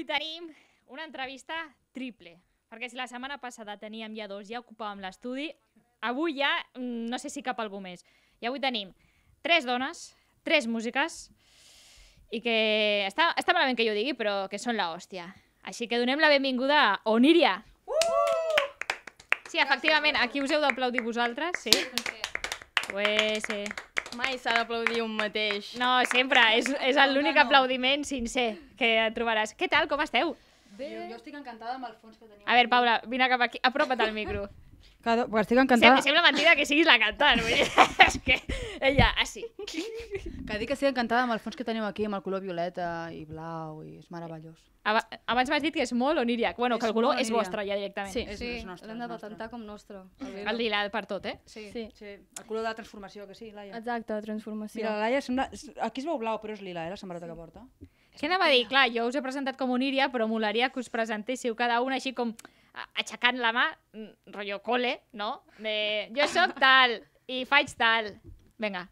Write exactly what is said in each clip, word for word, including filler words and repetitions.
avui tenim una entrevista triple, perquè si la setmana passada teníem ja dos, ja ocupàvem l'estudi, avui ja no sé si cap algú més. I avui tenim tres dones, tres músiques, i que està, està malament que jo digui, però que són la hòstia. Així que donem la benvinguda a Onniria. Sí, efectivament, aquí us heu d'aplaudir vosaltres, sí? Pues, sí. Mai s'ha d'aplaudir un mateix. No, sempre, és l'únic aplaudiment sincer que et trobaràs. Què tal, com esteu? Bé. Jo estic encantada amb el fons que tenim. A veure, Paula, vine cap aquí, apropa't al micro. Estic encantada. Sembla mentida que siguis la cantant, vull dir, és que ella, així. Que dic que estic encantada amb el fons que teniu aquí, amb el color violeta i blau, i és meravellós. Abans m'has dit que és molt oníric, bueno, que el color és vostre ja directament. Sí, l'hem de patentar com nostre. El lila per tot, eh? Sí, el color de la transformació, que sí, Laia. Exacte, la transformació. Mira, la Laia sembla... Aquí es veu blau, però és lila, eh, la samarreta que porta. Què anava a dir? Clar, jo us he presentat com oníric, però m'agradaria que us presentéssiu cada una així com... aixecant la mà, rotllo cole, no? De jo soc tal i faig tal. Vinga,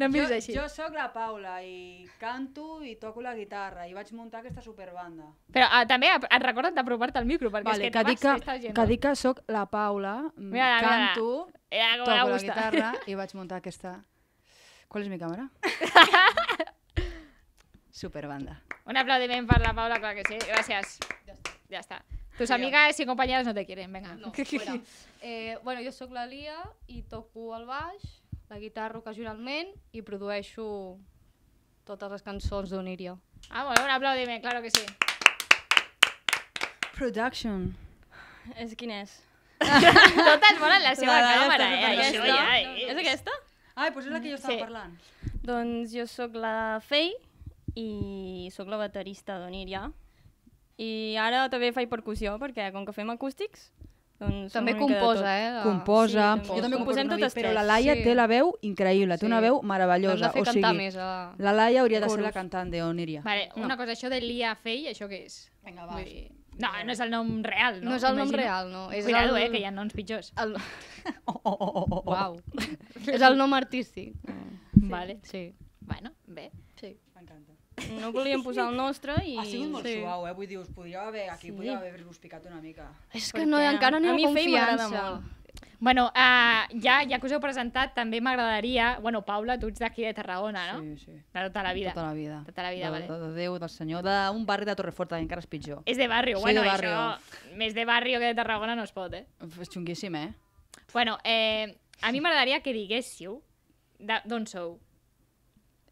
no em dius així. Jo soc la Paula i canto i toco la guitarra i vaig muntar aquesta superbanda. Però també et recorda't d'apropar-te al micro, perquè és que et vas aquesta gent. Que dic que soc la Paula, canto, toco la guitarra i vaig muntar aquesta... Qual és mi càmera? Superbanda. Un aplaudiment per la Paula, clar que sí. Gràcies. Ja està. Tus amigas y compañeras no te quieren, venga. No, fuera. Eh, bueno, jo soc la Lia i toco el baix, la guitarra ocasionalment i produeixo totes les cançons d'Onniria. Ah, bueno, un aplaudiment, claro que sí. Production. És quin és? Totes volen la seva càmera, eh? És aquesta? Ah, doncs és la que jo estava parlant. Doncs jo soc la Faye i soc la baterista d'Onniria. I ara també faig percussió, perquè com que fem acústics... També composa, eh? Composa, jo també composem totes tres. Però la Laia té la veu increïble, té una veu meravellosa. Hem de fer cantar més a... La Laia hauria de ser la cantant d'Onniria. Vale, una cosa, això de Lia Faye, això què és? Vinga, va. No, no és el nom real, no? No és el nom real, no. Cuidado, eh, que hi ha noms pitjors. Uau. És el nom artístic. Vale, sí. Bueno, bé. Sí. M'encanta. No volíem posar el nostre i... Ha sigut molt suau, eh? Vull dir, us podríeu haver aquí, podríeu haver-vos picat una mica. És que encara no hi ha confiança. Bueno, ja que us heu presentat, també m'agradaria... Bueno, Paula, tu ets d'aquí de Tarragona, no? Sí, sí. De tota la vida. Tota la vida. Tota la vida, vale. De Déu, del Senyor, d'un barri de Torreforta, que encara és pitjor. És de barri, bueno, això... Més de barri que de Tarragona no es pot, eh? És xunguíssim, eh? Bueno, a mi m'agradaria que diguéssiu d'on sou.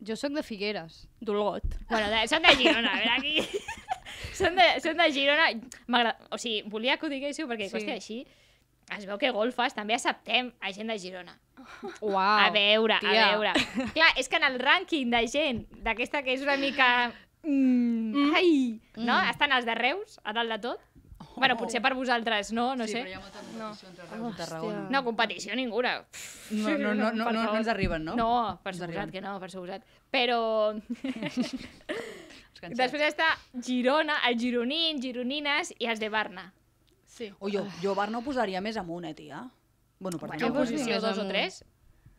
Jo soc de Figueres, d'Olot. Bueno, són de Girona, a veure aquí. Són de Girona. O sigui, volia que ho diguéssiu perquè, hòstia, així es veu que golfes també acceptem a gent de Girona. Uau, a veure, a veure. Clar, és que en el rànquing de gent d'aquesta que és una mica... Ai! No? Estan els de Reus, a dalt de tot. Bueno, potser per vosaltres, no? No sé. Sí, però hi ha molta competició entre Reus i Tarragona. No, competició ninguna. No ens arriben, no? No, per suposat que no, per suposat. Però... Després està Girona, els gironins, gironines i els de Barna. Sí. Jo Barna ho posaria més amunt, eh, tia? Bueno, per què posició dos o tres?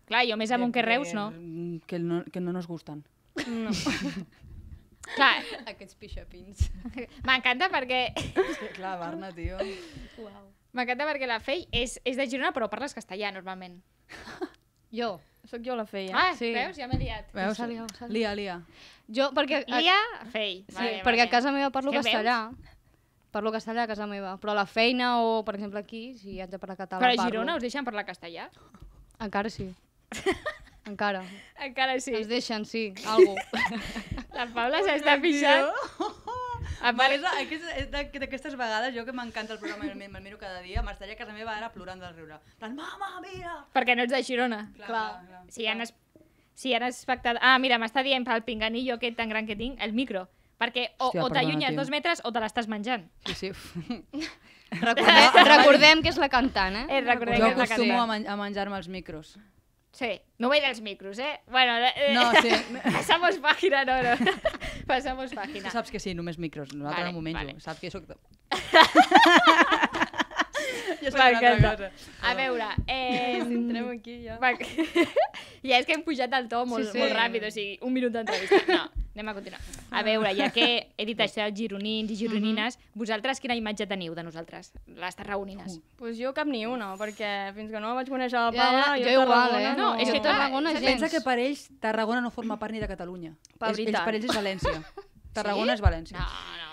Clar, jo més amunt que Reus, no? Que no nos gusten. No. Aquests pixapins. M'encanta perquè... Clar, Barna, tio. M'encanta perquè la Faye és de Girona, però parles castellà, normalment. Jo. Soc jo la Faye. Ah, veus? Ja m'he liat. Lia, Lia. Lia, Faye. Perquè a casa meva parlo castellà. Parlo castellà a casa meva. Però a la feina o, per exemple, aquí, si haig de parlar català, parlo. Però a Girona us deixen parlar castellà? Encara sí. Encara. Encara sí. Ens deixen, sí, algo. La Paula s'està fixant. D'aquestes vegades, jo que m'encanta el programa i me'l miro cada dia, m'estaria a casa meva ara plorant del riure. En plan, mama, mira! Perquè no ets de Girona. Clar. Si han espectat... Ah, mira, m'està dient pel pinganillo aquest tan gran que tinc, el micro. Perquè o t'allunyes dos metres o te l'estàs menjant. Sí, sí. Recordem que és la cantant, eh? Jo acostumo a menjar-me els micros. Sí, només els micros, eh? Bueno, passamos pàgina, no, no. Passamos pàgina. Saps que sí, només micros. Nosaltres no m'ho menjo. Saps que jo soc... Jo soc una altra cosa. A veure... Entrem aquí, ja. Ja és que hem pujat el to molt ràpid, o sigui, un minut d'entrevista. No, Anem a continuar. A veure, ja que he dit això, gironins i gironines, mm -hmm. vosaltres quina imatge teniu de nosaltres, les tarragonines? Doncs uh. pues jo cap ni una, perquè fins que no vaig conèixer la Paula... Ja, ja, jo igual, eh? No, no, és que Tarragona gens. Pensa que per ells Tarragona no forma part ni de Catalunya. Per ells, ells, per ells és València. Tarragona sí? És València. No,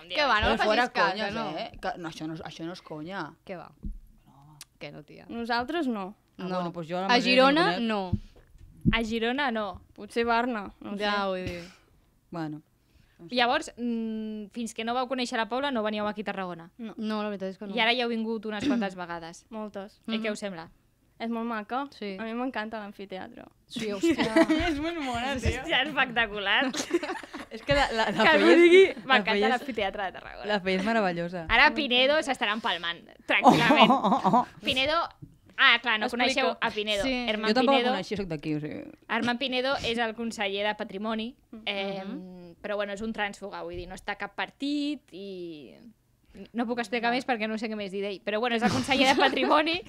no, que va, no ho facis canya, no? Eh? Que, no, això no, això no és conya. Què va? No. Què no, tia? Nosaltres no. Ah, no. Bueno, pues jo a Girona, no. A Girona, no. Potser Barna. No ja, vull dir... Bueno. No sé. Llavors, mmm, fins que no vau conèixer la Paula, no veníeu aquí a Tarragona? No, no, la veritat és que no. I ara ja heu vingut unes quantes vegades. Moltes. I mm -hmm. què us sembla? És molt maca. Sí. A mi m'encanta l'amfiteatre. Sí, hòstia. És molt mona, tio. Hòstia, espectacular. És que la, la, la que Faye... digui... M'encanta l'amfiteatre de Tarragona. La Faye és meravellosa. Ara Pinedo s'estarà empalmant, tranquil·lament. Oh, oh, oh, oh. Pinedo... Ah, clar, no coneixeu a Pinedo. Sí. Jo tampoc el coneixia, soc d'aquí. O sigui... Armand Pinedo és el conseller de Patrimoni, eh, mm -hmm. però bueno, és un trànsfuga, vull dir, no està cap partit i... No puc explicar no. més perquè no sé què més dir d'ell, però bueno, és el conseller de Patrimoni,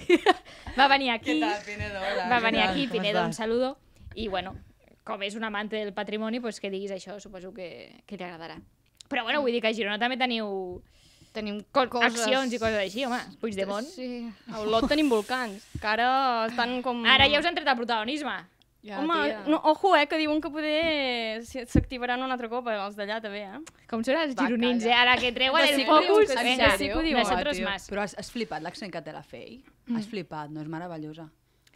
va venir aquí, tal, Pinedo? Hola, va venir aquí, Pinedo, un saludo, i bueno, com és un amante del patrimoni, doncs que diguis això, suposo que, que li agradarà. Però bueno, vull dir que a Girona també teniu... Tenim coses... accions i coses així, home. Puigdemont. Sí. A Olot tenim volcans, que ara estan com... Ara ja us han tret el protagonisme. Ja, home, no, ojo, eh, que diuen que poder s'activaran una altra copa, els d'allà també, eh? Com són els gironins, eh? Ara que treuen el focus... Sí que ho diuen, tio. Però has flipat l'accent que té la Faye? Has flipat, no? És meravellosa.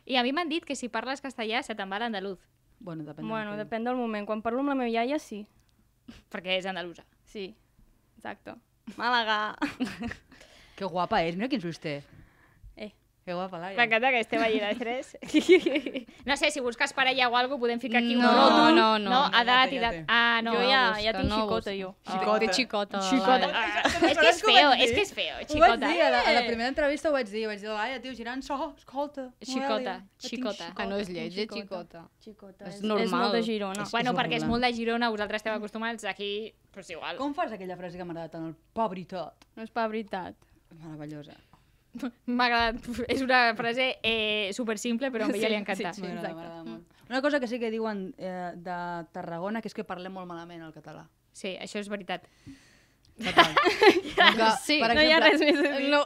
I a mi m'han dit que si parles castellà se te'n va l'andaluz. Bueno, depèn del moment. Quan parlo amb la meva iaia, sí. Perquè és andalusa. Sí, exacte. Màlaga. Que guapa és, mira quins ulls té. Eh. Que guapa, Laia. M'encanta que estem allà de tres. No sé, si busques parella o alguna cosa, podem ficar aquí un ròtol. No, no, no. Edat, edat. Ah, no. Jo ja tinc xicota, jo. Té xicota. Xicota. És que és feo, és que és feo, xicota. Ho vaig dir, a la primera entrevista ho vaig dir. Vaig dir, Laia, tio, girant, escolta. Xicota, xicota. Que no és lleig, és xicota. És normal. És molt de Girona. Bueno, perquè és molt de Girona, vosaltres esteu acostumats aquí... Però és igual. Com fas aquella frase que m'ha agradat tant? El pa veritat. No és pa veritat. Meravellosa. M'ha agradat. És una frase eh, supersimple, però a mi ja li ha encantat. Sí, sí, m'agrada molt. Una cosa que sí que diuen eh, de Tarragona, que és que parlem molt malament el català. Sí, això és veritat. Total. Que, sí, per exemple, no hi ha res més a dir. No.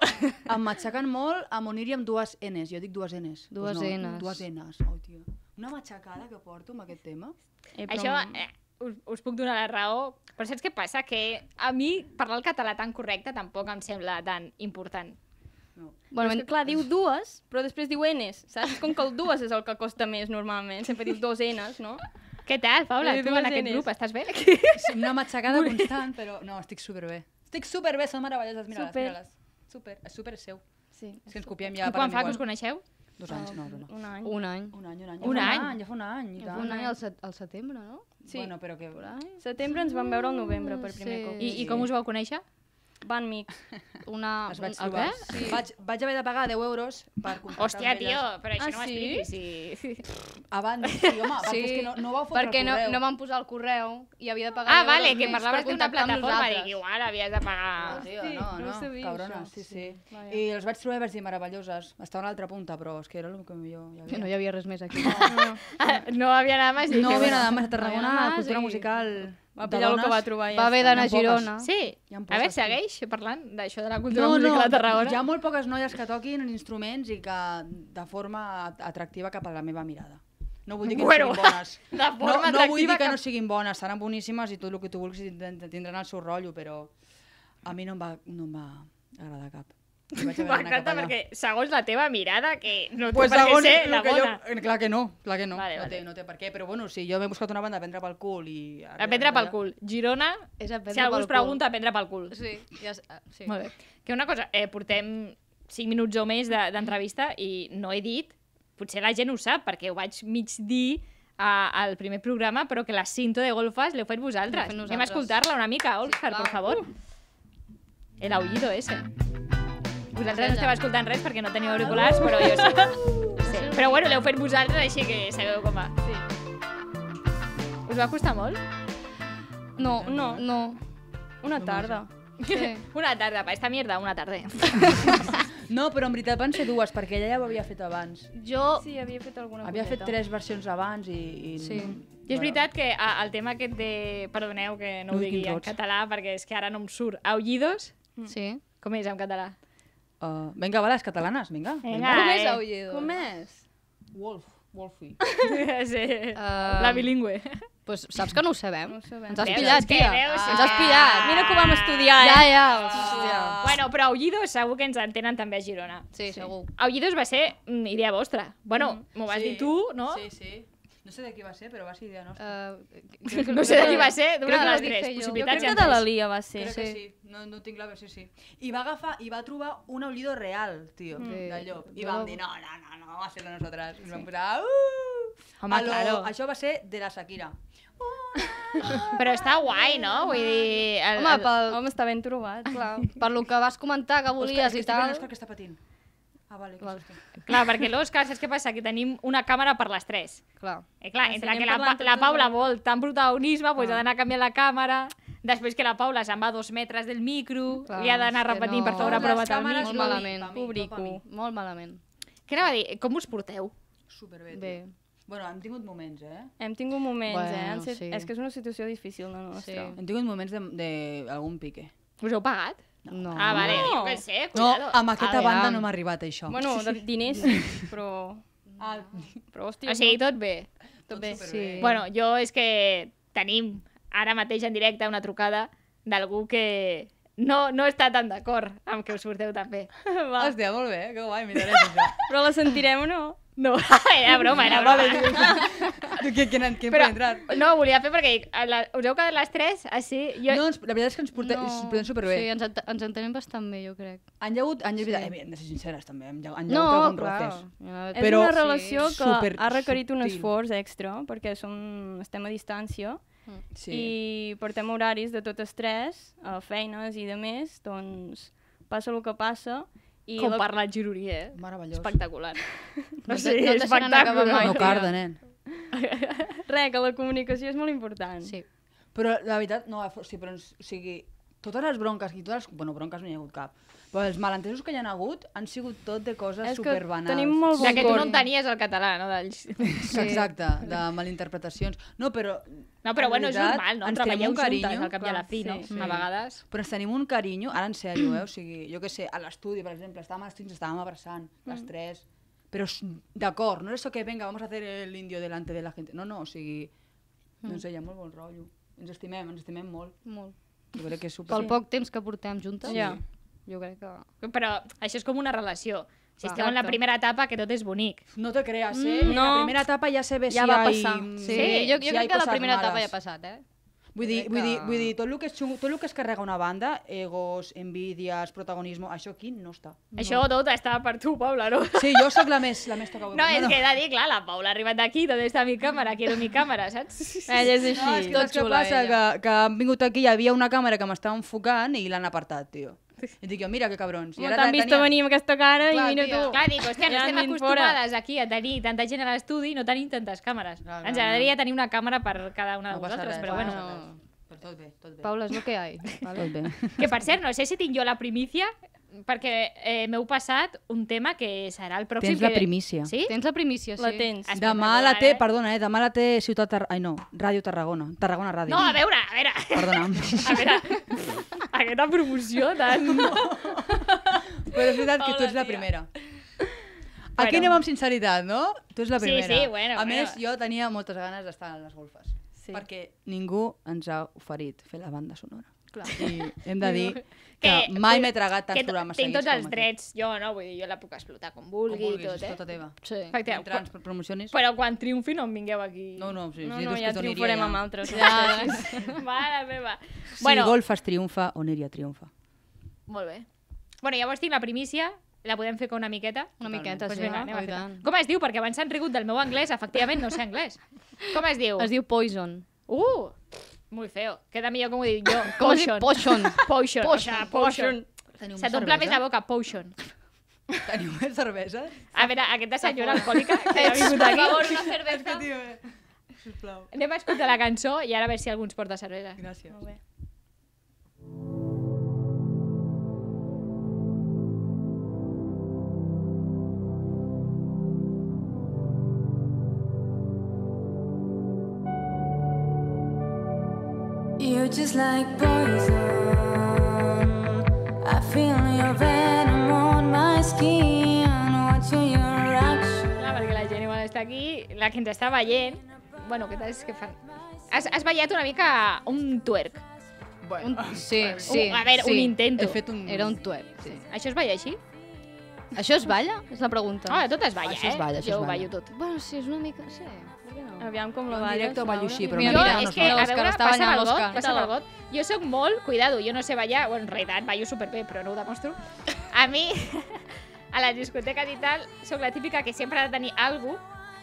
Em matxaquen molt amb Onniria amb dues Ns. Jo dic dues Ns. Dues pues no, Ns. Dues Ns. Oh, tio. Una matxacada que porto amb aquest tema. Eh, però... Això... Eh, Us, us puc donar la raó, però saps què passa? Que a mi parlar el català tan correcte tampoc em sembla tan important. No. Bueno, és que, clar, diu dues, però després diu enes, saps? Com que el dues és el que costa més normalment, sempre dius dos enes, no? Què tal, Paula? Tu en aquest grup, estàs bé? Una matxacada constant, però no, estic superbé. Estic superbé, són meravelloses, mira-les, mira-les. Super, és super seu. Sí. És que ens copiem ja. I quan fa que us coneixeu? Dos anys, no, no. Un any. Un any. Un any, un any. Un any, ja fa un any. Ja fa un any al setembre, no? Sí. Bueno, però que... Setembre ens vam veure al novembre per primer cop. I com us vau conèixer? Van mic. Una... Es vaig trobar. Vaig haver de pagar deu euros per contactar amb elles. Hòstia, tio, però això no m'expliquis. Abans, sí, home, perquè és que no vau fotre el correu. Perquè no van posar el correu i havia de pagar deu euros. Ah, vale, que parlaves d'una plataforma, dic, igual havies de pagar... No, no, cabrona, sí, sí. I els vaig trobar i vaig dir meravelloses. Estava a l'altra punta, però és que era el que millor hi havia. No hi havia res més aquí. No havia nada més. No havia nada més. Tarragona, cultura musical... Va pillar el que va trobar. Va haver d'anar a Girona. Sí. A veure, segueix parlant d'això de la cultura musical de Tarragona? Hi ha molt poques noies que toquin instruments i que de forma atractiva cap a la meva mirada. No vull dir que no siguin bones. No vull dir que no siguin bones, seran boníssimes i tot el que tu vulguis tindran el seu rotllo, però a mi no em va agradar cap. M'encanta perquè segons la teva mirada que no té per què ser la bona. Clar que no, clar que no, no té per què, però bueno, si jo m'he buscat una banda a prendre pel cul i... A prendre pel cul, Girona, si algú us pregunta, a prendre pel cul. Sí, ja sé. Molt bé, que una cosa, portem cinc minuts o més d'entrevista i no he dit, potser la gent ho sap perquè ho vaig mig dir al primer programa, però que la cinta de golfes l'heu fet vosaltres. Anem a escoltar-la una mica, Òscar, per favor. El aullido ese. Vosaltres no esteu escoltant res perquè no teniu auriculars, però jo sí. Però bueno, l'heu fet vosaltres, així que sabeu com va. Us va costar molt? No, no, no. Una tarda. Una tarda, pa esta mierda, una tarda. No, però en veritat van ser dues, perquè ella ja ho havia fet abans. Jo... Sí, havia fet alguna cosa. Havia fet tres versions abans i... i... Sí. I és veritat que el tema aquest de... Perdoneu que no ho digui en català, perquè és que ara no em surt. Aullidos? Sí. Com és en català? Vinga, va, les catalanes, vinga. Com és aullidos? Com és? Wolf. Wolfie. La bilingüe. Pues saps que no ho sabem? Ens has pillat, tia. Ens has pillat. Mira com vam estudiar, eh? Ja, ja. Bueno, però Aullidos segur que ens entenen també a Girona. Sí, segur. Aullidos va ser idea vostra. Bueno, m'ho vas dir tu, no? Sí, sí. No sé de qui va ser, però va ser idea nostra. No sé de qui va ser, d'una de les tres possibilitats. Jo crec que de la Lia va ser. Crec que sí, no tinc clar, però sí, sí. I va agafar, i va trobar un aullido real, tio, de llop. I vam dir, no, no, no, no, va ser-lo nosaltres. I vam posar, uuuuh! Això va ser de la Shakira. Però està guai, no? Vull dir... Home, està ben trobat, clar. Per lo que vas comentar que volies i tal... Òscar, que està patint. Ah, vale, que s'està. Clar, perquè l'Òscar, saps què passa? Que tenim una càmera per les tres. Clar. Entre que la Paula vol tant protagonisme, ha d'anar a canviar la càmera, després que la Paula se'n va a dos metres del micro, li ha d'anar repetint per fer una prova del micro. Molt malament, publico. Molt malament. Què anava a dir? Com us porteu? Superbé. Bé. Bueno, hem tingut moments, eh? Hem tingut moments, eh? És que és una situació difícil, la nostra. Hem tingut moments d'algun pique. Us heu pagat? No. Ah, vale, jo què sé, cuidado. No, amb aquesta banda no m'ha arribat això. Bueno, diners, però... Però, hòstia... O sigui, tot bé. Tot bé, sí. Bueno, jo és que tenim ara mateix en directe una trucada d'algú que no està tan d'acord amb que us porteu tan bé. Hòstia, molt bé, que guai, miraré això. Però la sentirem o no? No, era broma, era broma. Quina entrada ha entrat? No, ho volia fer perquè us heu quedat les tres? No, la veritat és que ens portem superbé. Sí, ens entenem bastant bé, jo crec. Han llegut, han llegut, hem de ser sinceres també, han llegut alguns roques. És una relació que ha requerit un esforç extra, perquè estem a distància i portem horaris de totes tres, feines i de més, doncs passa el que passa. Com parla el gironí, eh? Meravellós. Espectacular. No sé, espectacular. No carda, nen. Re, que la comunicació és molt important. Sí. Però la veritat, no, o sigui, totes les bronques, bueno, bronques no hi ha hagut cap, però els malentesos que hi ha hagut han sigut tot de coses superbanals. És que tenim molt bon cor. Ja que tu no entenies el català, no? Exacte, de malinterpretacions. No, però... No, però bueno, és normal, no? Treballeu juntes al cap i a la fi, no? A vegades. Però ens tenim un carinyo, ara en sèrio, eh? O sigui, jo què sé, a l'estudi, per exemple, estàvem a l'estudi, ens estàvem abraçant, les tres... Però d'acord, no és això que venga, vamos a hacer el indio delante de la gente. No, no, o sigui, no sé, hi ha molt bon rotllo. Ens estimem, ens estimem molt. Molt. Jo crec que és super... Pel poc temps que portem juntes. Ja. Jo crec que... Però això és com una relació. Si esteu en la primera etapa, que tot és bonic. No te creas, eh? En la primera etapa ja se ve si hi ha... Ja va passar. Sí, jo crec que la primera etapa ja ha passat, eh? Vull dir, tot el que es carrega una banda, egos, envidies, protagonisme, això aquí no està. Això tot està per tu, Paula, no? Sí, jo soc la més tocada. No, és que he de dir, clar, la Paula ha arribat d'aquí, tot està a mi càmera, quiero mi càmera, saps? Ella és així, tot xula ella. Que han vingut aquí, hi havia una càmera que m'estava enfocant i l'han apartat, tio. I dic jo, mira que cabrons. T'han vist venir amb aquesta cara i mira tu. Clar, dic, hòstia, no estem acostumades aquí a tenir tanta gent a l'estudi i no tenim tantes càmeres. Ens agradaria tenir una càmera per cada una de vosaltres, però bueno. Però tot bé, tot bé. Paula, és el que hi ha. Que per cert, no sé si tinc jo la primícia, perquè m'heu passat un tema que serà el pròxim. Tens la primícia. Sí? Tens la primícia, sí. La tens. Demà la té, perdona, eh, demà la té Ciutat... Ai, no, Ràdio Tarragona. Tarragona Ràdio. No, a veure, a veure. Perdona'm. A veure, aquesta promoció tant... Però és veritat que tu ets la primera. Aquí anem amb sinceritat, no? Tu ets la primera. Sí, sí, bueno. A més, jo tenia moltes ganes d'estar a les golfes. Perquè ningú ens ha oferit fer la banda sonora. I hem de dir que mai m'he tragat tants programes seguits com aquí. Tinc tots els drets, jo no, vull dir, jo la puc explotar com vulgui. Com vulguis, és tota teva. Entrants, promocionis... Però quan triomfi no em vingueu aquí. No, no, ja triomfarem amb altres. Mare meva. Si golfes triomfa, Onniria triomfa. Molt bé. Bueno, llavors tinc la primícia, la podem fer com una miqueta? Una miqueta, sí. Com es diu? Perquè abans s'han rigut del meu anglès, efectivament no sé anglès. Com es diu? Es diu Poison. Uh! Molt feo. Queda millor com ho dic jo. Potion. Potion. Potion. Potion. Se t'omple més la boca. Potion. Teniu més cerveses? A veure, aquesta senyora alcohòlica que ha vingut aquí. Per favor, una cervesa. Sisplau. Anem a escoltar la cançó i ara a veure si algú ens porta cervesa. Gràcies. Molt bé. You're just like poison. I feel your venom on my skin. Watching your action. Clar, perquè la gent igual està aquí, la que ens està veient... Bueno, què tal és que fan? Has, has ballat una mica un twerk. Bueno, un, sí, sí. Un, a veure, sí, un intento. Un... Era un twerk, sí. Això es balla així? Això es balla? És la pregunta. Ah, tot es balla, eh? Això es balla, això jo es balla. Jo ho ballo tot. Bueno, sí, és una mica... Sí. No. Aviam com lo balles. En directe ho ballo així, però... Mira, mira, és que a veure, passa'm el got, passa'm el got. Jo soc molt... Cuidado, jo no sé ballar. Bueno, en realitat ballo superbé, però no ho demostro. A mi, a les discoteques i tal, soc la típica que sempre ha de tenir algú...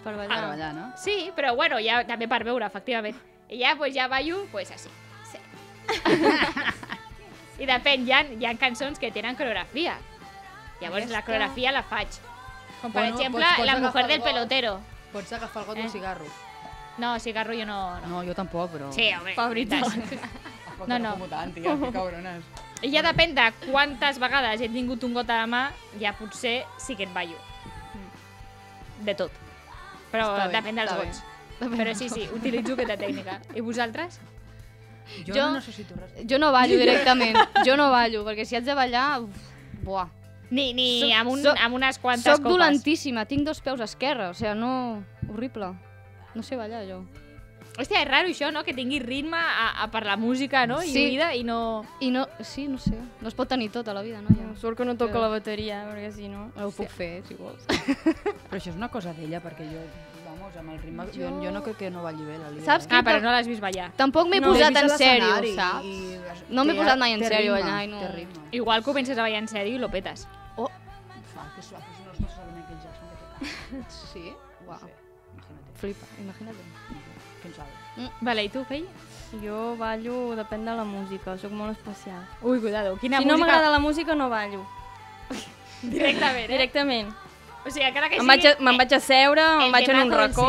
Per ballar, no? Sí, però bueno, també per veure, efectivament. I ja, doncs, ja ballo, doncs així. Sí. I depèn, hi ha cançons que tenen coreografia. Llavors, la coreografia la faig. Com, per exemple, La mujer del pelotero. Pots agafar el got d'un cigarro. No, cigarro jo no... No, jo tampoc, però... Sí, home, veritat. Tampoc no fumo tant, tia, que cabrones. I ja depèn de quantes vegades he tingut un got a la mà, ja potser sí que et ballo. De tot. Però depèn dels gots. Però sí, sí, utilitzo aquesta tècnica. I vosaltres? Jo no necessito res. Jo no ballo directament. Jo no ballo, perquè si haig de ballar... Buah. Ni, ni amb, un, soc, amb unes quantes copes. Soc dolentíssima, tinc dos peus esquerra, o sigui, no... Horrible. No sé ballar, jo. Hòstia, és raro això, no? Que tingui ritme a, a per la música, no? Sí. I vida, i no... I no... Sí, no sé. No es pot tenir tota la vida, no? Ja. Sort que no toca però... la bateria, perquè si no... Ho puc fer, si vols. Però això és una cosa d'ella, perquè jo... Vamos, amb el ritme... Jo, jo no crec que no balli bé, la Lia. Saps que... Ah, però no l'has vist ballar. Tampoc m'he no, posat en sèrio, saps? I... No m'he posat mai en sèrio, allà, i no... Igual comences a ballar en sèrio i lo petes. Oh! Fa, que suaves unes coses en aquell Jackson que toca. Sí? Uau. Flipa, imagina't. Què en sabes? Vale, i tu, Faye? Jo ballo, depèn de la música, soc molt especial. Ui, cuidado, quina música... Si no m'agrada la música, no ballo. Directament, eh? Directament. O sigui, encara que sigui... Me'n vaig a seure, me'n vaig en un racó...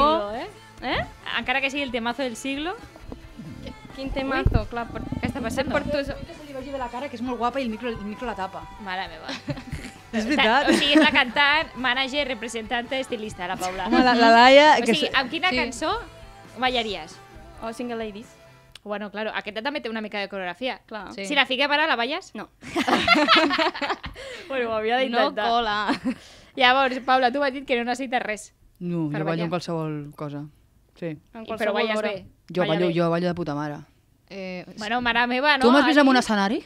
Encara que sigui el temazo del siglo... Quin temazo, clar, que està passant per tu... Que se li vegi bé la cara, que és molt guapa i el micro la tapa. Mare meva. És veritat. O sigui, és la cantant, manager, representant, estilista, la Paula. La Laia... O sigui, amb quina cançó ballaries? O Single Ladies. Bueno, claro, aquesta també té una mica de coreografia. Si la fiques ara, la balles? No. Bueno, ho havia d'intentar. No cola. Llavors, Paula, tu m'has dit que no necessites res. No, jo ballo en qualsevol cosa. Sí. Però balles bé. Jo ballo de puta mare. Bueno, mare meva, no... Tu m'has vist en un escenari?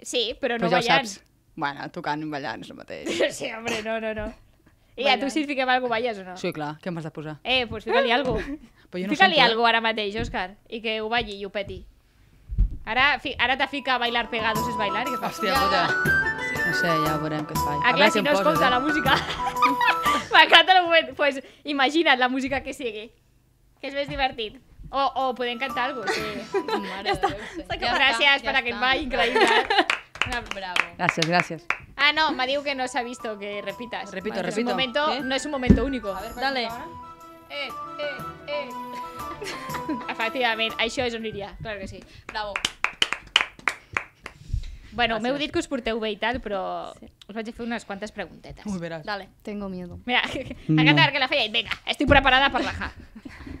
Sí, però no ballant. Bueno, tocant i ballant és el mateix. Sí, home, no, no, no. I a tu si et fiquem alguna cosa, balles o no? Sí, clar, què m'has de posar? Eh, doncs fica-li alguna cosa. Fica-li alguna cosa ara mateix, Òscar, i que ho balli i ho peti. Ara te fica bailar pegados és bailar i què fa? Hòstia puta. No sé, ja veurem què es fa. Ah, clar, si no es compta la música. M'encanta el moment. Doncs imagina't la música que sigui, que és més divertit. O podem cantar alguna cosa. Ja està. Gràcies per aquest ball increïble. Bravo. Gracias, gracias. Ah, no, me digo que no se ha visto que repitas. Repito, vale, repito. Momento, ¿eh? No es un momento único. A ver, dale. Eh, eh, eh. Efectivament, això és Onniria, clar que sí. Bravo. Bueno, m'heu dit que us porteu bé i tal, però sí. Us vaig a fer unes quantes preguntetes. Uy, verás. Dale. Tengo miedo. Mira, no. Acá que la feia i venga, estoy preparada per bajar.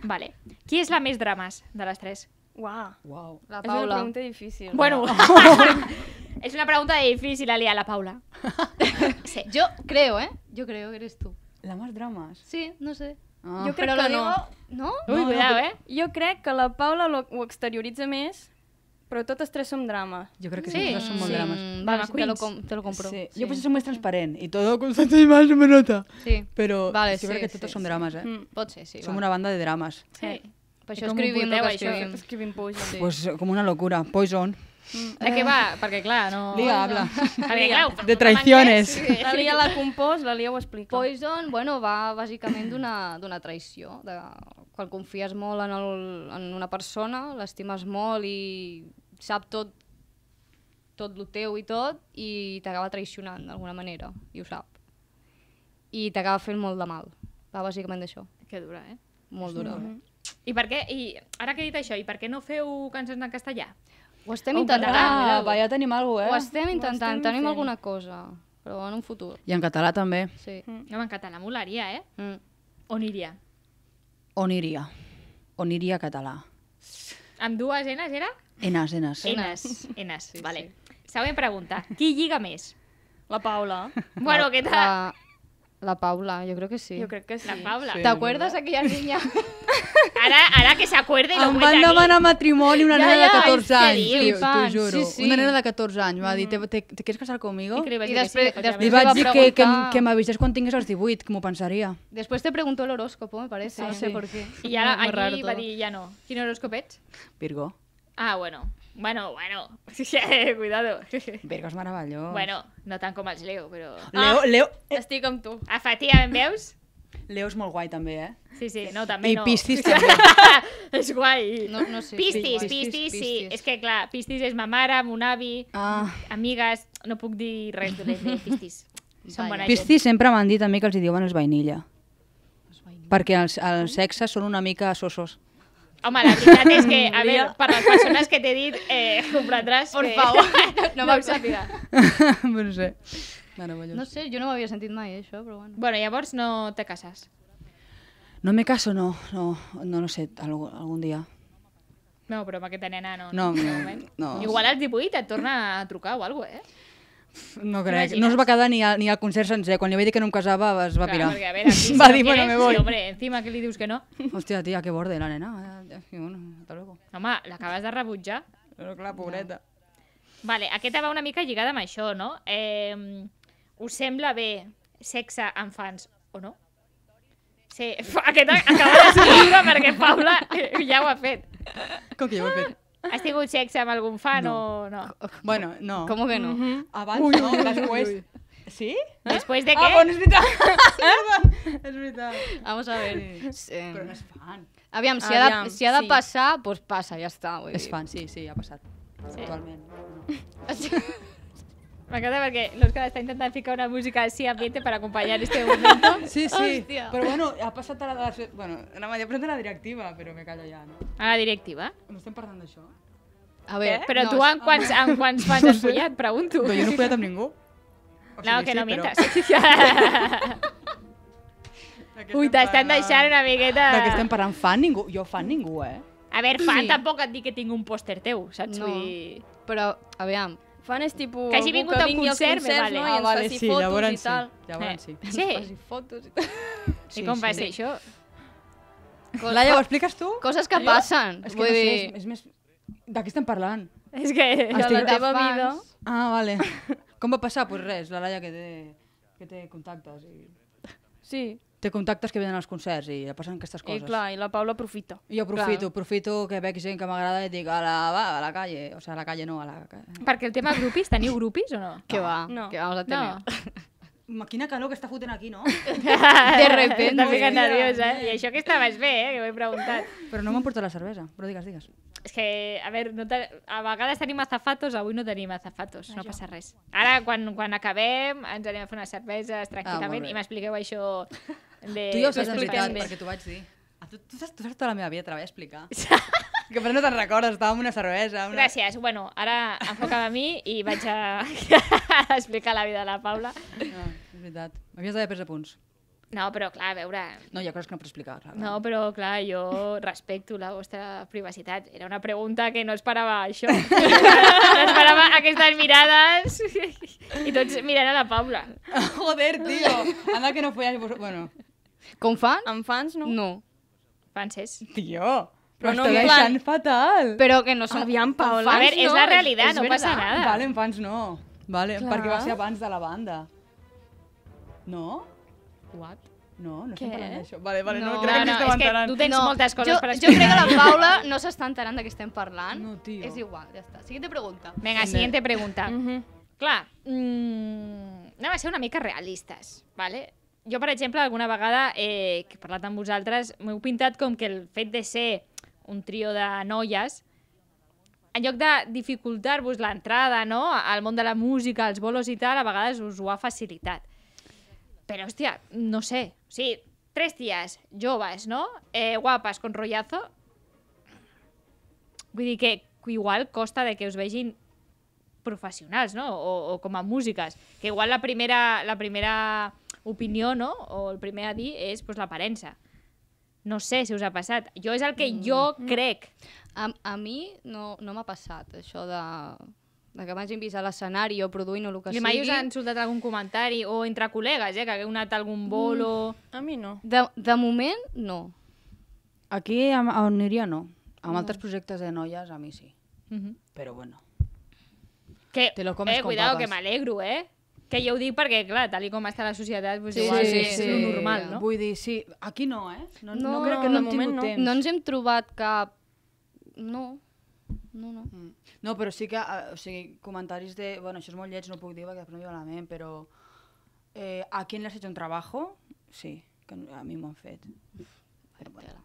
Vale. Qui és la més drames de les tres? Uau. Wow. La Paula. És una pregunta difícil. Bueno. Es una pregunta difícil, Lia, la Paula. Sí. Yo creo, ¿eh? Yo creo que eres tú. ¿La más dramas? Sí, no sé. Ah, yo creo que no. No? Ui, no, cuidado, no, eh? Jo crec que la Paula lo, ho exterioritza més, però totes tres som drama. Jo crec que sí, totes som molt drames. Vale, te lo, te lo compro. Sí. Sí. Jo potser som més transparent i todo con Santa i Mal no me nota. Sí. Però vale, jo sí, crec que totes sí, som drames, eh? Mm. Pot ser, sí. Som vale. Una banda de drames. Sí. Sí. Per això escrivim el que escrivim. Escrivim Poison. Sí. Pues com una locura. Poison. De què va? Perquè clar, no... Lia, habla. De traiciones. La Lia l'ha compost, la Lia ho explica. Poison, bueno, va bàsicament d'una traïció. Quan confies molt en una persona, l'estimes molt i sap tot tot el teu i tot, i t'acaba traicionant d'alguna manera, i ho sap. I t'acaba fent molt de mal. Va bàsicament d'això. Que dura, eh? Molt dura. I per què, ara que he dit això, i per què no feu cançons en castellà? Ho estem intentant. Va, ja tenim alguna cosa, eh? Ho estem intentant, tenim alguna cosa, però en un futur. I en català també. Sí. En català molaria, eh? Onniria. Onniria. Onniria català. Amb dues enes era? Enes, enes. Enes, enes, sí, vale. Sí. Següent pregunta. Qui lliga més? La Paula. Bueno, què tal? La Paula, yo creo que sí. Yo creo que sí. La Paula. Sí, ¿te acuerdas de aquella niña? Ahora, ahora que se acuerde y no cuenta aquí. Em van demanar matrimoni una nena de catorze anys, tio, t'ho juro. Una nena de catorze anys, va dir, ¿te quieres casar conmigo? I després li vaig dir que m'avisés quan tingués els divuit, que m'ho pensaria. Després te preguntó el horóscopo, me parece, no sé por qué. I ara aquí va dir, ja no. Quin horóscop ets? Virgo. Ah, bueno. Bueno, bueno. Cuidado. Virgo és meravellós. Bueno, no tant com els Leo, però... Leo, Leo... Estic com tu. Efectivament, veus? Leo és molt guai, també, eh? Sí, sí, no, també no. I Piscis també. És guai. Piscis, Piscis, sí. És que, clar, Piscis és ma mare, mon avi, amigues... No puc dir res de Piscis. Són bona gent. Piscis sempre m'han dit a mi que els diuen els vainilla. Perquè els sexes són una mica sosos. Home, la veritat és que, a veure, per les persones que t'he dit, comprendràs que... Por favor, no m'ho sàpiga. No sé. No sé, jo no m'havia sentit mai, això, però bueno. Bueno, llavors no te cases. No me caso, no. No, no sé, algun dia. No, però amb aquesta nena no. No, no. Igual als divuit et torna a trucar o alguna cosa, eh? No crec, no es va quedar ni al concert sencer. Quan li vaig dir que no em casava es va pirar. Va dir, bueno, me voy. Encima que li dius que no. Hòstia, tia, que borde la nena. Home, l'acabes de rebutjar. Però clar, pobreta. Vale, aquesta va una mica lligada amb això, no? Us sembla bé sexe amb fans o no? Sí, aquesta acaba de sortir perquè Paula ja ho ha fet. Com que ja ho ha fet? Has tingut sexe amb algun fan o no? Bueno, no. ¿Cómo que no? Abans no, después... ¿Sí? ¿Después de qué? Ah, bueno, es veritat. Es veritat. Vamos a ver. Però no és fan. Aviam, si ha de passar, doncs passa, ja està. És fan, sí, sí, ha passat. Actualment. M'encanta perquè l'Òscar està intentant ficar una música así ambiente per acompanyar este momento. Sí, sí. Però bueno, ha passat a la... Bueno, anava a dir a la directiva, però me callo ja, no? A la directiva? No estem parlant d'això. A veure, però tu en quants fans has follat? Pregunto. Jo no he follat amb ningú. No, que no mientas. Ui, t'estan deixant una miqueta... De què estem parlant? Fan ningú? Jo fan ningú, eh? A veure, fan tampoc et dic que tinc un pòster teu, saps? No, però, a veure... Fan és tipus... Que hagi vingut a un concert, me vale. Ah, vale, sí, llavors sí. Llavors sí. Sí. Faci fotos i tal. I com va ser això? Laia, ho expliques tu? Coses que passen. És que no sé, és més... De què estem parlant? És que... De la teva vida. Ah, vale. Com va passar? Doncs res, la Laia que té contactes i... Sí. Té contactes que venen als concerts i passen aquestes coses. I clar, i la Paula aprofita. Jo aprofito, aprofito que veig gent que m'agrada i dic a la, va, a la calle, o sigui, a la calle no, a la... Perquè el tema grupis, teniu grupis o no? Que va, que vamos a tenir. Quina calor que està fotent aquí, no? De repente. Està ficant nerviosa, eh? I això que estaves bé, eh? Que m'he preguntat. Però no m'han portat la cervesa, però digues, digues. És que, a veure, a vegades tenim azafatos, avui no tenim azafatos, no passa res. Ara, quan acabem, ens anem a fer unes cerveses tranquil·lament i m'expliqueu això... Tu ja ho saps explicar, perquè t'ho vaig dir. Tu saps tota la meva vida, te la vaig explicar. Que però no te'n recordes, estava amb una cervesa... Gràcies, bueno, ara enfoca'm a mi i vaig a explicar la vida de la Paula. No, és veritat. M'havies d'haver pres apunts. No, però clar, a veure... No, hi ha coses que no pots explicar. No, però clar, jo respecto la vostra privacitat. Era una pregunta que no esperava això. No esperava aquestes mirades i tots mirant a la Paula. Joder, tio! Anda que no follas... Bueno... Com fan? Amb fans, no? No. Fans és... Tio! Però no m'ho deixen fatal! Però que no són... Aviam, Paula... A veure, és la realitat, no passa nada. Vale, amb fans no. Vale, perquè va ser abans de la banda. No? What? No, no estem parlant d'això. Vale, vale, no, crec que ens estem enterant. Tu tens moltes coses per explicar. Jo crec que la Paula no s'està enterant de què estem parlant. No, tio. És igual, ja està. Siguiente pregunta. Vinga, siguiente pregunta. Clar, anem a ser una mica realistes, vale? Jo, per exemple, alguna vegada eh, que he parlat amb vosaltres, m'heu pintat com que el fet de ser un trio de noies, en lloc de dificultar-vos l'entrada, no?, al món de la música, als bolos i tal, a vegades us ho ha facilitat. Però, hòstia, no sé. O sigui, tres ties joves, no?, eh, guapes, con rollazo. Vull dir que igual costa de que us vegin professionals, no?, o, o com a músiques. Que igual la primera... La primera opinió, no? O el primer a dir és l'aparença. No sé si us ha passat. Jo és el que jo crec. A, a mi no, no m'ha passat, això de, de que m'hagin vist a l'escenari o produint o el que sigui. I mai us han soltat algun comentari, o entre col·legues, eh, que hagueu anat a algun bolo... Mm. A mi no. De, de moment, no. Aquí a Onniria no. Amb no. altres projectes de noies, a mi sí. Mm-hmm. Però bueno. Que, te lo comes eh, cuidado, papas. Que m'alegro, eh? Que jo ho dic perquè, clar, tal com està la societat, doncs sí, igual sí, és sí. normal, no? Vull dir, sí, aquí no, eh? No, no, no crec que no, no, moment, no. no ens hem trobat cap... No, no, no. Mm. No, però sí que, o sigui, comentaris de... Bueno, això és molt lleig, no ho puc dir perquè no hi ha la ment, però... Eh, ¿a quién les has hecho un trabajo? Sí, que a mi m'ho han fet. Però bueno.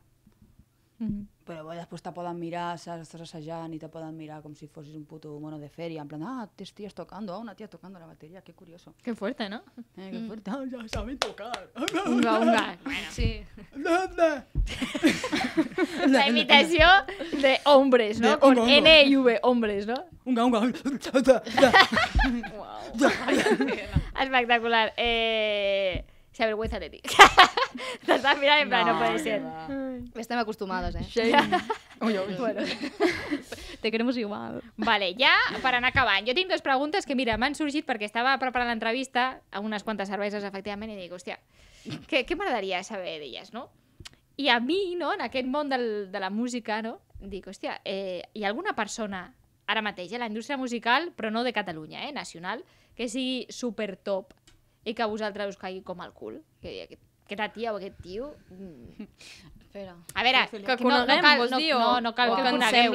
Mm-hmm. Però bueno, després te poden mirar, saps? Estàs assajant i te poden mirar com si fossis un puto mono de feria, en plan, ah, te estás tocando, ah, una tía tocando la batería, qué curioso. Qué fuerte, ¿no? Eh, qué mm. fuerte, oh, ya saben tocar. Unga, unga. Bueno. Sí. La imitació de hombres, ¿no? De Con unga, unga. N y V, hombres, ¿no? Unga, unga. Wow. Espectacular. Eh... Se avergüenza de ti. Te estás mirando en plan, no, no puede ser. Estamos acostumbrados, ¿eh? Sí. Oye, oye. Bueno. Te queremos igual. Vale, ya para anar acabant. Jo tinc dues preguntes que, mira, m'han sorgit perquè estava preparant l'entrevista a unes quantes cerveses, efectivament, i dic, hòstia, què, què m'agradaria saber d'elles, no? I a mi, no, en aquest món del, de la música, no? Dic, hòstia, eh, hi ha alguna persona, ara mateix, a eh, la indústria musical, però no de Catalunya, eh, nacional, que sigui super top, i que a vosaltres us caigui com el cul, que aquesta tia o aquest tio... Mm. Espera. A veure, que, que no, no cal, no, no, no cal que, que conegueu.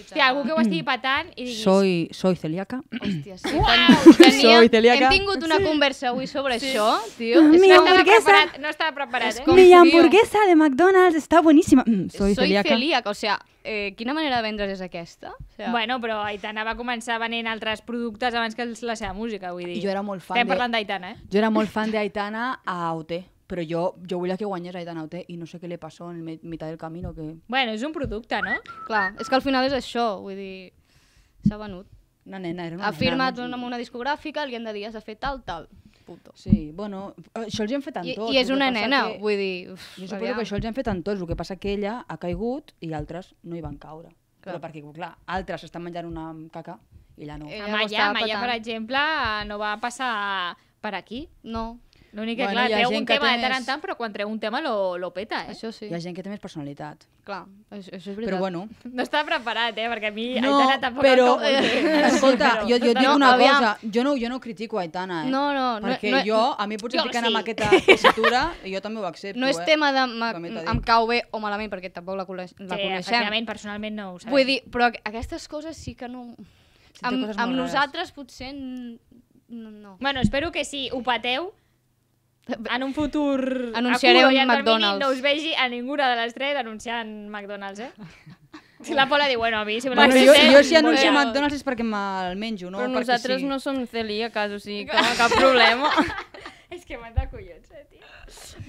Hòstia, algú que ho estigui patant i diguis... Soy, soy celíaca. Hòstia, sí. Uau, tenia, soy celíaca. Hem tingut una sí. conversa avui sobre sí. això, tio. Mi no hamburguesa... No estava preparat, eh? Mi hamburguesa de McDonald's està boníssima. Mm, soy celíaca. Soy celíaca, o sea... Eh, quina manera de vendre's és aquesta? O sea... Bueno, però Aitana va començar venent altres productes abans que la seva música, vull dir. Jo era molt fan Estem de... parlant d'Aitana, eh? Jo era molt fan d'Aitana a O T, però jo, jo volia que guanyés Aitana a O T i no sé què li passó en el mitjà del camí o què... Bueno, és un producte, no? Clar, és que al final és això, vull dir... S'ha venut. Una nena, era una nena. Ha firmat una, una discogràfica, li han de dir, has de fer tal, tal. Punto. Sí, bueno, això els hem fet en tots. I, i és una nena, que... vull dir... Uf, jo suposo que això els hem fet en tots, el que passa que ella ha caigut i altres no hi van caure. Clar. Però perquè, clar, altres estan menjant una caca i ella no. Ella Maia, Maia, per exemple, no va passar per aquí, no. L'únic que, bueno, clar, treu un tema de tant en tant, però quan treu un tema lo, lo peta, eh? Això sí. Hi ha gent que té més personalitat. Clar, això és veritat. Però bueno... No està preparat, eh? Perquè a mi no, Aitana tampoc... Però... No, però... Escolta, jo, jo et dic no, una aviam. cosa. Jo no, jo no critico Aitana, eh? No, no. Perquè no, no, jo, a mi potser ficant sí. amb aquesta tessitura, jo també ho accepto, no eh? No és tema de ma, em cau bé o malament, perquè tampoc la, la sí, coneixem. Efectivament, personalment no ho sabem. Vull dir, però aquestes coses sí que no... Sí, amb amb nosaltres potser... No. Bueno, espero que si ho pateu, en un futur... Anunciareu un McDonald's. No us vegi a ninguna de les tres anunciant McDonald's, eh? La Paula diu, bueno, a mi... Si bueno, jo, jo si anuncio bueno. McDonald's és perquè me'l menjo, no? Però perquè nosaltres sí. no som celíacas, o sigui, que no, cap problema. És que m'han de collons, eh, tio?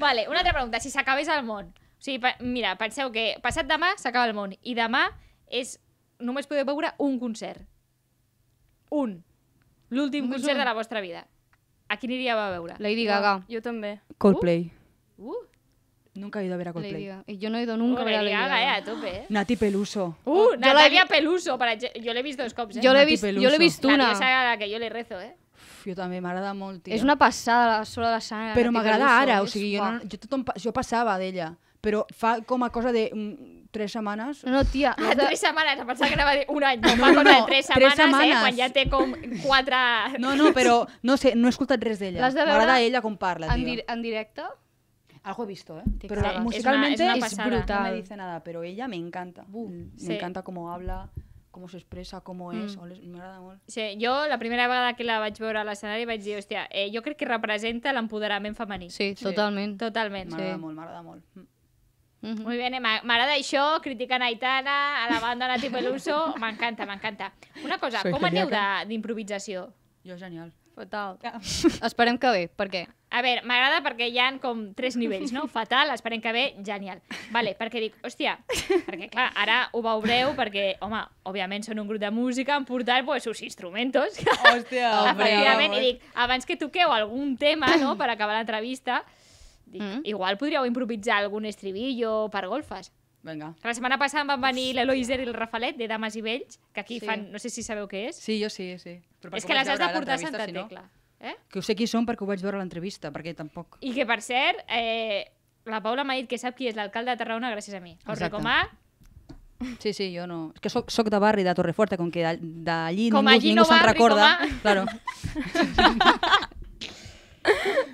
Vale, una altra pregunta. Si s'acabés el món... O sigui, mira, penseu que passat demà s'acaba el món i demà és... Només podeu veure un concert. Un. L'últim concert un. de la vostra vida. ¿A quién iría a ver? Lady Gaga. Yo también. Coldplay. Uh, uh. Nunca he ido a ver a Coldplay. Yo no he ido nunca oh, a ver a Lady Gaga. Gaga eh, a tope, eh. Nati Peluso. Uh, oh, Natalia Peluso. Para... Yo le he visto dos cops, eh. Yo le he visto una. La diosa a la que yo le rezo, eh. Uf, jo també m'agrada molt, tia. És una passada la sola de la Sana. Però m'agrada ara, o sigui, jo, no, jo, tothom, jo passava d'ella. Però fa com a cosa de mm, tres setmanes... No, no, tia... Ah, de... Tres setmanes, em pensava que anava de un any. No, no, no, no, tres setmanes, setmanes. Eh, quan ja té com quatre... No, no, però no sé, no he escoltat res d'ella. M'agrada ella com parla, tia. En, dir en directe? Algo he visto, eh? Però sí, musicalmente es, es brutal. No me dice nada, pero ella me encanta. Uh, sí. Me encanta cómo habla... com s'expressa, com és, mm. m'agrada molt. Sí, jo la primera vegada que la vaig veure a l'escenari vaig dir, hòstia, eh, jo crec que representa l'empoderament femení. Sí, sí, totalment. Totalment. M'agrada sí. molt, m'agrada molt. Mm -hmm. Muy bien, eh? M'agrada això, criticant a Aitana, a la banda Nati Peluso, m'encanta, m'encanta. Una cosa, Soy com aneu d'improvisació? Jo genial. Fatal. Esperem que bé, per què? A veure, m'agrada perquè hi ha com tres nivells, no? Fatal, esperem que bé, genial. Vale, perquè dic, hòstia, perquè clar, ara ho veureu perquè, home, òbviament són un grup de música, han portat pues, sus instrumentos. Hòstia, efectivament, i dic, abans que toqueu algun tema, no?, per acabar l'entrevista, Dic, igual podríeu improvisar algun estribillo per golfes. Vinga. La setmana passada van venir l'Eloi i el Rafalet de Damas i Vells, que aquí fan, no sé si sabeu què és. Sí, jo sí, sí. És que les has de portar a Santa Tegla. Que ho sé qui són perquè ho vaig veure a l'entrevista, perquè tampoc... I que, per cert, la Paula m'ha dit que sap qui és l'alcalde de Tarragona gràcies a mi. Ho recomà... Sí, sí, jo no... És que soc de barri de Torreforta, com que d'allí ningú se'n recorda. Claro.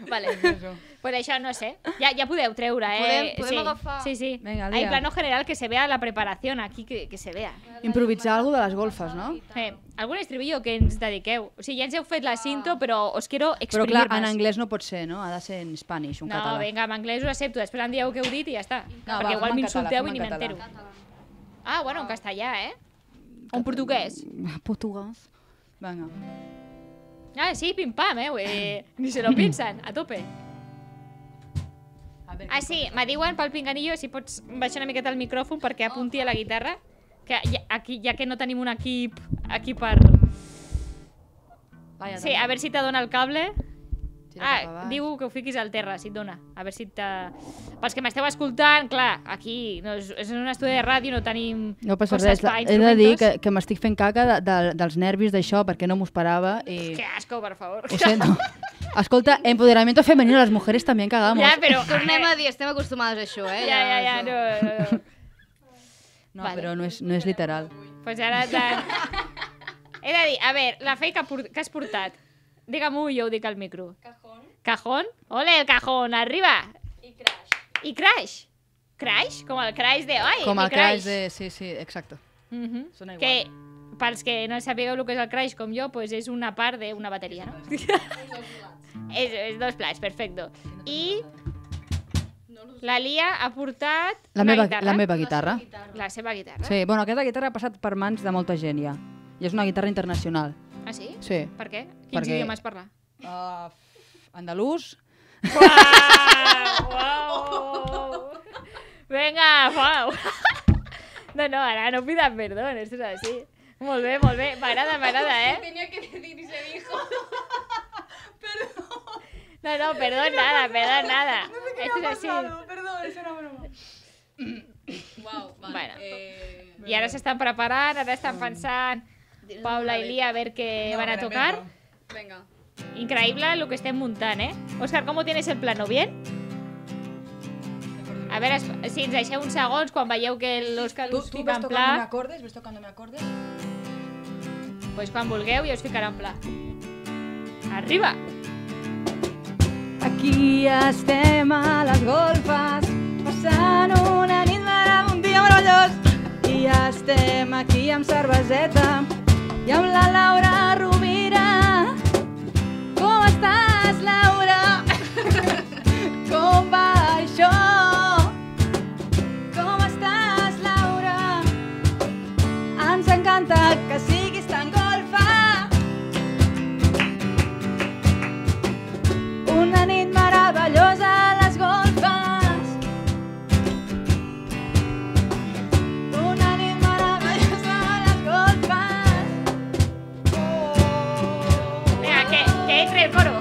Vale, pues això no sé. Ja podeu treure, eh? Podem agafar... Sí, sí. Hay plano general que se vea la preparación aquí, que se vea. Improvisar algo de les golfes, no? Algun estribillo que ens dediqueu. O sigui, ja ens heu fet la cinto, però us quiero exprimir més. Però clar, en anglès no pot ser, no? Ha de ser en spanish, en català. No, vinga, en anglès ho accepto. Després em dieu què heu dit i ja està. Perquè igual m'insulteu i ni m'entero. Ah, bueno, en castellà, eh? O en portuguès. Portuguès. Vinga. Ah, sí, pim-pam, eh? Ni se lo piensan, a tope. Ah, sí, me diuen pel pinganillo, si pots baixar una miqueta el micròfon perquè apunti a la guitarra, ja que no tenim un equip aquí per... Sí, a veure si te dona el cable. Ah, diu que ho fiquis al terra, si et dona. A veure si te... Pels que m'esteu escoltant, clar, aquí és un estudi de ràdio, no tenim... No passa res, he de dir que m'estic fent caca dels nervis d'això perquè no m'ho esperava i... Que asco, per favor. Ho sento. Escolta, empoderamiento femenino, les mujeres també en cagamos. Ja, però... Tornem a dir, estem acostumades a això, eh? Ja, ja, ja, no... No, però no és literal. Doncs ara... He de dir, a veure, la Faye que has portat. Digue-m'ho i jo ho dic al micro. Cajón. Cajón. Ole, el cajón, arriba. I crash. I crash. Crash, com el crash de... Com el crash de... Sí, sí, exacte. Sona igual. Que, pels que no sapigueu el que és el crash com jo, doncs és una part d'una bateria, no? És dos plats. És dos plats, perfecte. I la Lia ha portat... La meva guitarra. La seva guitarra. Sí, bueno, aquesta guitarra ha passat per mans de molta gent ja. I és una guitarra internacional. Ah, sí? Sí. Per què? Quins idiomes parla? Andalús. Uau! Vinga, uau! No, no, ara no pidan perdón, esto es así. Molt bé, molt bé. M'agrada, m'agrada, eh? Tenía que decir y se dijo. Perdón. No, no, perdón nada, perdón nada. Esto es así. Perdón, eso era broma. Uau, vale. I ara s'estan preparant, ara estan pensant... Paula i Lia a ver què van a tocar. Venga. Increïble lo que estem muntant, eh? Òscar, ¿cómo tienes el plano? ¿Bien? A veure, si ens deixeu uns segons quan veieu que l'Òscar us fica en pla... Tu vas tocant-me acordes, vas tocant-me acordes. Doncs quan vulgueu ja us ficarà en pla. Arriba! Aquí estem a les golfes passant una nit meravellosa, meravellós. I estem aquí amb cerveseta i amb la Laura Rovira. Com estàs, Laura? Com va això? Com estàs, Laura? Ens encanta que siguis tan golfa. Una nit meravellosa a les golfes. Una nit meravellosa a les golfes. Que entre el coro.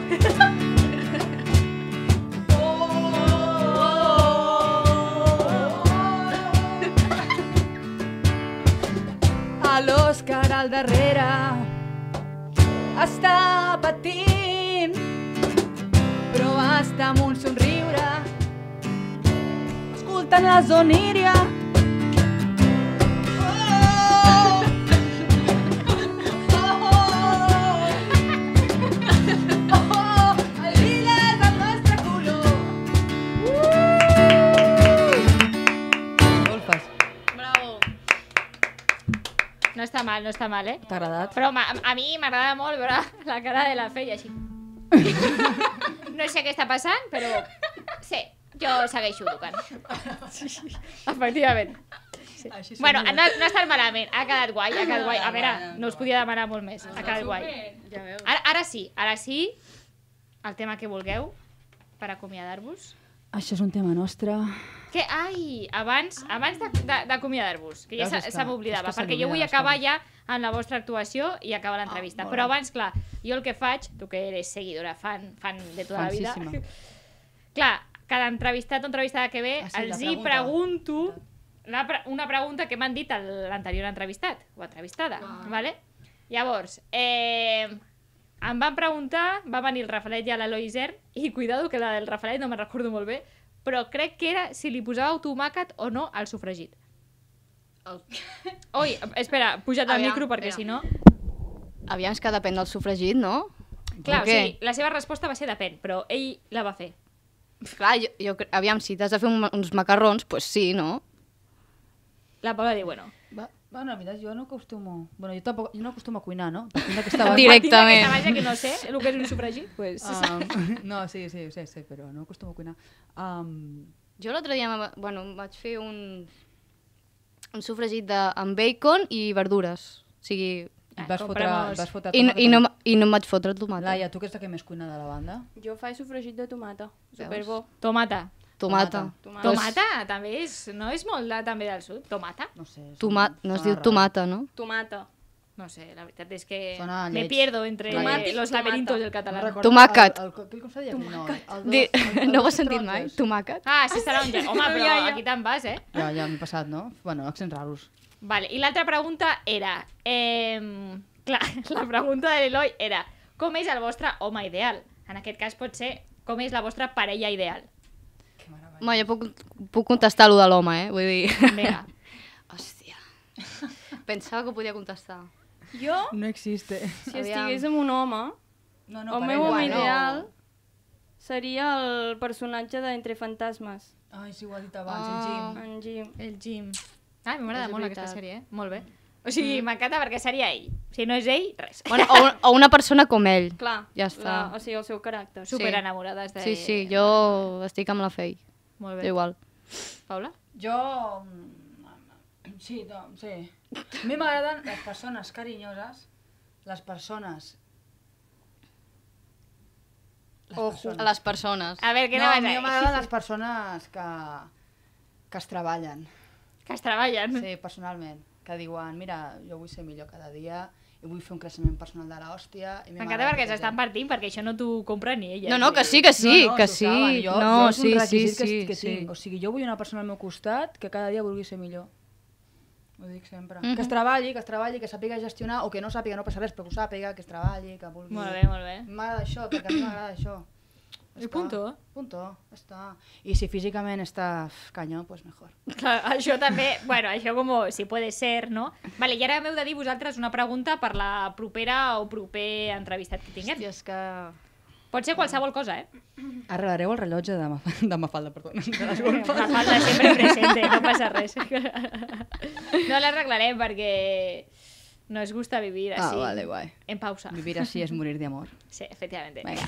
A l'Òscar al darrere està patint, però està amb un somriure escoltant les Onniria. No està mal, no està mal, eh? T'ha agradat? Però a mi m'agrada molt veure la cara de la Faye així. No sé què està passant, però... Sí, jo segueixo tocant. Efectivament. Bueno, no ha estat malament, ha quedat guai, ha quedat guai. A veure, no us podia demanar molt més, ha quedat guai. Ara sí, ara sí, el tema que vulgueu per acomiadar-vos. Això és un tema nostre... Que, ai, abans d'acomiadar-vos, que ja se m'oblidava, perquè jo vull acabar ja amb la vostra actuació i acabar l'entrevista. Però abans, clar, jo el que faig, tu que eres seguidora, fan de tota la vida... Clar, cada entrevistat o entrevistada que ve ah, sí, els hi pregunto la pre una pregunta que m'han dit a l'anterior entrevistat o entrevistada. Ah. Vale? Llavors, eh, em van preguntar, va venir el Rafalet i l'Eloi Zer, i cuidado que la del Rafalet no me'n recordo molt bé, però crec que era si li posava tomàquet o no al sofregit. El... Oi, espera, puja't al micro perquè si no... Aviam, és que depèn del sofregit, no? Clar, o sigui, la seva resposta va ser depèn, però ell la va fer. Clar, jo, jo, aviam, si t'has de fer un, uns macarrons, doncs pues sí, no? La Paula diu, bueno... Va, bueno, mira, jo no acostumo... Bueno, jo, tampoc, jo no acostumo a cuinar, no? Estava... Directament. Partint d'aquesta que no sé el que és un sofregit, pues... Um, no, sí, sí, ho sé, sé, però no acostumo a cuinar. Um... Jo l'altre dia em, bueno, em vaig fer un, un sofregit de, amb bacon i verdures. O sigui... Vas fotre, vas fotre I, i, no, I no em vaig fotre tomata. Laia, tu que ets la que més cuina de la banda? Jo faig sofregit de tomata. Superbo. Tomata. Tomata. Tomata. Tomata també és... No és molt de, també del sud? Tomata? No sé. Toma no es diu rara. Tomata, no? Tomata. No sé, la veritat és que... Me pierdo entre Tomàtic, los laberintos del català. No tomàquet. El, el, el, com se deia? Tomàquet. No, de, no ho has sentit mai? Tomàquet? Ah, sí, serà un gel. Home, però aquí te'n vas, eh? Ja, ja m'he passat, no? Bueno, accents raros. Vale, i l'altra pregunta era... Eh, clar, la pregunta de l'Eloi era com és el vostre home ideal? En aquest cas pot ser com és la vostra parella ideal? Home, jo puc, puc contestar lo de l'home, eh? Vull dir... Vinga. Hòstia. Pensava que podia contestar. Jo? No existe. Si estigués amb un home, no, no, el meu home ideal no. seria el personatge d'Entre Fantasmes. Ai, sí, ho ha dit abans, oh, el Jim. El Jim. Ah, m'agrada molt aquesta sèrie, eh? Molt bé. O sigui, m'encanta perquè seria ell. Si no és ell, res. Bueno, o, o una persona com ell. Clar. Ja està. La, o sigui, el seu caràcter. Super enamorades de... Sí, sí, jo estic amb la Faye. Molt bé. Igual. Paula? Jo... Sí, doncs, sí. A mi m'agraden les persones carinyoses, les persones... Les persones. Les persones. A veure, què no vas a dir? No, a mi m'agraden les persones que... que es treballen. Que es treballen. Sí, personalment. Que diuen, mira, jo vull ser millor cada dia i vull fer un creixement personal de l'hòstia. M'encanta perquè s'estan partint, perquè això no t'ho compra ni ella. No, no, que sí, que sí, no, no, que sí. Jo, no, jo és sí, un requisit sí, que, que sí. tinc. O sigui, jo vull una persona al meu costat que cada dia vulgui ser millor. Ho dic sempre. Mm-hmm. Que es treballi, que es treballi, que sàpiga gestionar, o que no sàpiga, no passa res, però que ho sàpiga, que es treballi, que vulgui... Molt bé, molt bé. M'agrada això, perquè a mi m'agrada això. Està. Punto. Punto, està. I si físicament està cañón, pues mejor. Clar, això també, bueno, això com si puede ser, no? Vale, i ara m'heu de dir vosaltres una pregunta per la propera o proper entrevistat que tinguem. Hòstia, és que... Pot ser qualsevol cosa, eh? Arreglareu el rellotge de, Maf de Mafalda, perdó. De les golfes. Mafalda sempre presente, no passa res. No l'arreglarem perquè... Nos gusta vivir así, ah, vale, guay. En pausa. Vivir así es morir de amor. Sí, efectivamente. Venga,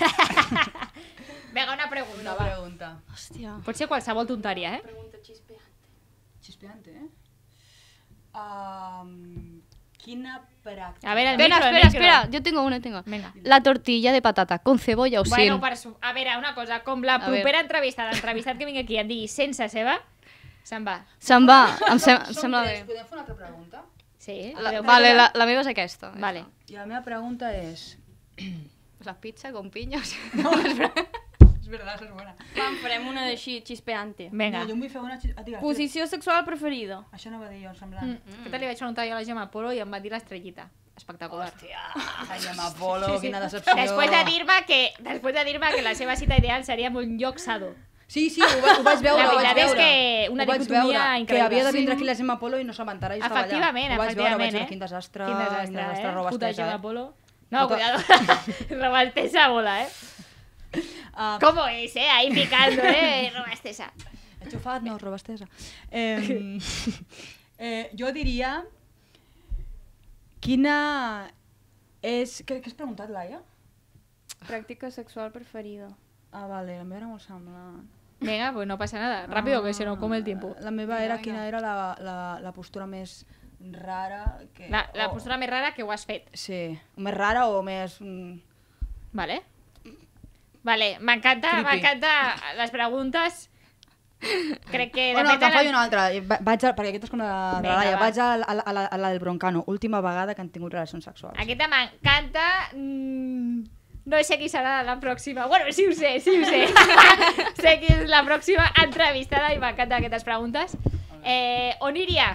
Venga una pregunta. Una va. pregunta. Hòstia. Pot ser qualsevol tonteria, eh? Pregunta chispeante. Chispeante, eh? Um, quina pràctica... A veure, espera, espera, espera. Jo tengo una, tengo. Venga. La tortilla de patata, con cebolla o sin. Bueno, per su... a veure, una cosa, com la propera entrevista d'entrevistat que vingui aquí i em digui sense ceba, se'n va. Se'n va, em, sem em sembla bé. Podem fer una altra pregunta? Sí. La, vale, la, la meva és aquesta. Vale. I la meva pregunta és... La pizza con piños? No, és veritat, és bona. Va, en farem una d'així, xispeante. Vinga. No, jo em vull fer una... Digues, posició sexual preferida. Això no va dir jo, em semblant. Mm, mm. Que tal li vaig preguntar jo a la Gemma Polo i em va dir l'estrellita. Espectacular. Hòstia, la Gemma Polo, sí, sí. Quina decepció. Després de dir-me que, després de dir-me que la seva cita ideal seria un lloc sado. Sí, sí, ho, va, ho vaig veure, ho vaig veure. La veritat és que una dicotomia increïble. Que havia de vindre aquí la Gemma Polo i no s'aventarà i s'avallà. Efectivament, efectivament. Ho vaig veure, ho vaig veure, quin desastre, quin desastre, quin desastre eh? Roba estesa. Puta Gemma Polo. No, Puta... cuidado, roba estesa bola, eh. Uh, ¿Cómo es, eh? Ahí picando, eh, roba estesa. Enxufat, no, roba estesa. Eh, eh, jo diria... Quina és... Què has preguntat, Laia? Pràctica sexual preferida. Ah, vale, la meva era molt semblant. Venga, pues no pasa nada. Rápido, ah, que se nos come el tiempo. La meva era quina era la, la, la postura més rara... Que... La, la oh. postura més rara que ho has fet. Sí. Més rara o més... Vale. Vale, m'encanta, m'encanta les preguntes. Crec que... Bueno, te'n faig una altra. Vaig a, perquè aquesta és com la de la Laia. Vaig a la, a, la, a, la, a la del Broncano. Última vegada que han tingut relacions sexuals. Aquesta m'encanta... Mm... No sé qui serà la pròxima... Bueno, sí ho sé, sí ho sé. Sé qui és la pròxima entrevistada i m'encanta aquestes preguntes. Eh, Onniria,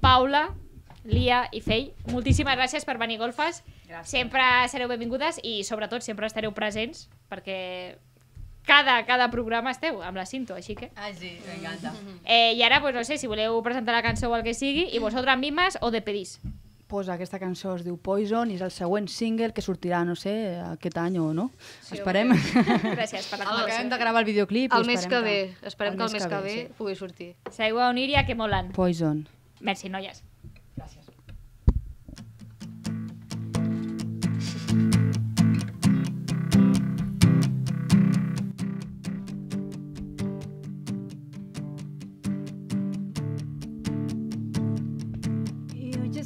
Paula, Lia i Faye, moltíssimes gràcies per venir a Golfes. Gràcies. Sempre sereu benvingudes i, sobretot, sempre estareu presents perquè... Cada, cada programa esteu amb la Cinto, així que... Ah, sí, m'encanta. Eh, I ara, pues, no sé, si voleu presentar la cançó o el que sigui, i vosaltres mismes o despedís. Pues aquesta cançó es diu Poison i és el següent single que sortirà, no sé, aquest any o no. Sí, esperem. Okay. Gràcies per la conversació. Acabem de gravar el videoclip. El mes que ve. Esperem que el mes que ve pugui sortir. Seguiu a Onniria, que molen. Poison. Merci, noies. Gràcies.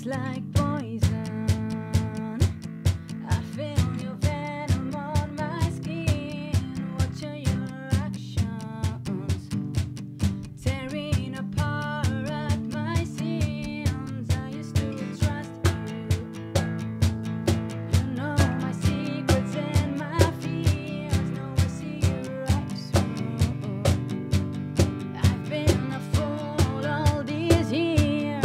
Like poison, I feel your venom on my skin, watching your actions, tearing apart my sins. I used to trust you, you know my secrets and my fears, now I see your eyes through. I've been a fool all these years.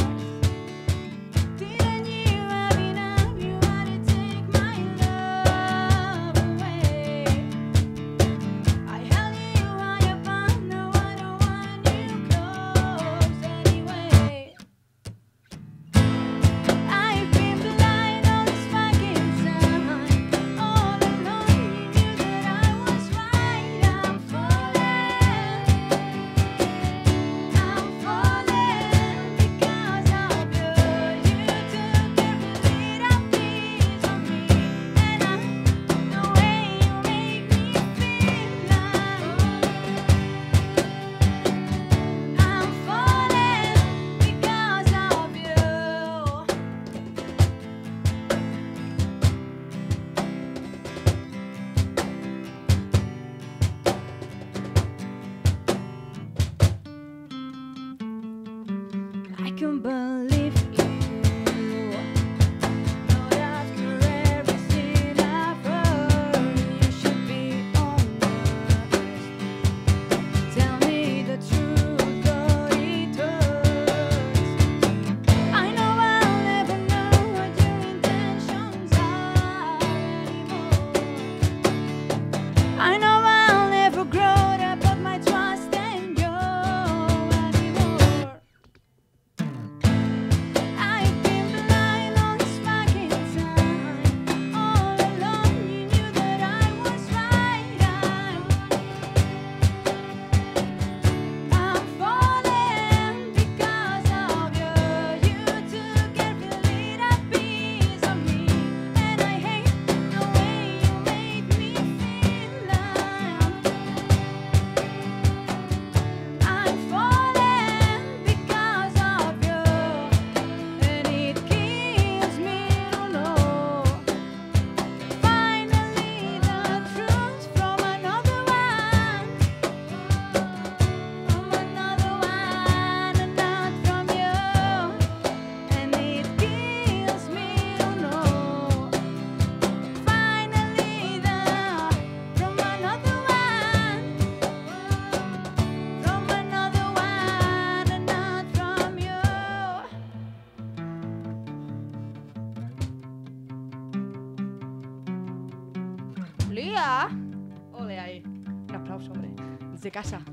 De casa.